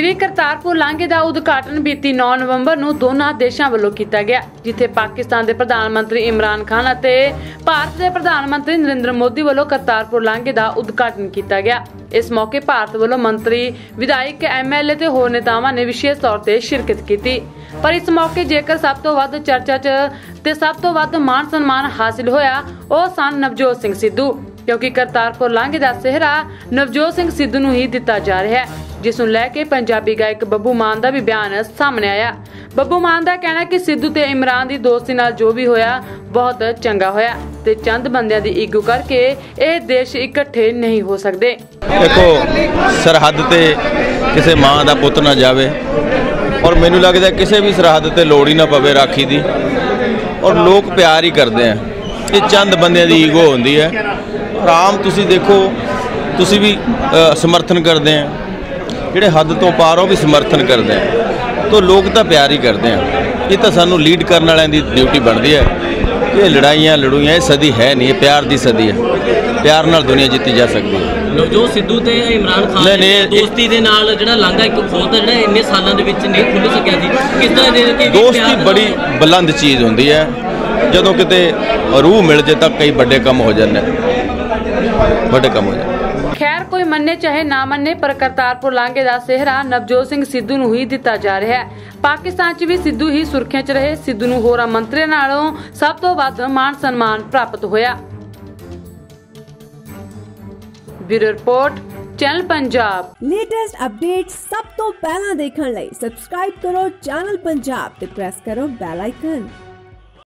श्री करतारपुर लांघे का उद्घाटन बीती 9 नवंबर नूं दोनों देशों वालों किया गया, जिथे पाकिस्तान के प्रधानमंत्री इमरान खान अते भारत के प्रधानमंत्री नरेंद्र मोदी वालों करतारपुर लांघे का उद्घाटन किया गया। इस मौके भारत वालों मंत्री, विधायक, MLA ते होर नेतावां ने विशेष तौर पर शिरकत की। पर इस मौके जेकर सब तो वध चर्चा ते सब तो वध मान सम्मान हासिल होया ओह सन नवजोत सिंह सिद्धू, क्योंकि करतारपुर लांघे का सेहरा नवजोत सिंह सिद्धू नूं ही दिता जा रहा है, जिसनूं लैके पंजाबी गायक बब्बू मान का भी बयान सामने आया। बब्बू मान का कहना कि सिद्धू ते इमरान की दोस्ती नाल जो भी होया बहुत चंगा होया ते चंद बंदियां दी ईगो करके ये देश इकट्ठे नहीं हो सकते। देखो सरहद ते किसी मां का पुत ना जावे और मैनू लगता किसी भी सरहद ते लोड़ ही ना पवे राखी दी, और लोग प्यार ही करते हैं। ये चंद बंदियां दी ईगो होंदी है। आम तुसी देखो तुसी भी समर्थन करते हैं, जिहड़े हद तो पार हो भी समर्थन करते हैं, तो लोग तो प्यार ही करते हैं। ये तो सानू लीड करने वालों की ड्यूटी बनती है कि लड़ाइयाँ लड़ूइयाँ ये सदी है नहीं, ये प्यार की सदी है। प्यार नाल दुनिया जीती जा सकती है। नवजोत सिद्धू ते इमरान खान ने दोस्ती दे नाल जेहड़ा लांघा एक खोल दा जेहड़ा इन्ने सालां दे विच नहीं खुल सकिया सी, किस तरह दे दोस्ती बड़ी बुलंद चीज़ हुंदी है। जदों किते रूह मिल जाए तां कई बड़े काम हो जांदे ने, बड़े काम हो जांदे। खैर कोई मन्ने चाहे ना मन्ने, पर करतारपुर लांघे का सेहरा नवजोत सिंह सिद्धू नूं ही दिता जा रहा है। पाकिस्तान च भी सिद्धू ही सुर्खियां च रहे। सिद्धू नूं होरां मंत्रियां नालों सब तो वध मान सम्मान प्राप्त होया। Bureau report, channel Punjab. Latest update सब तो पहला देखने लई सब्सक्राइब करो चैनल पंजाब ते प्रेस करो बेल आइकन।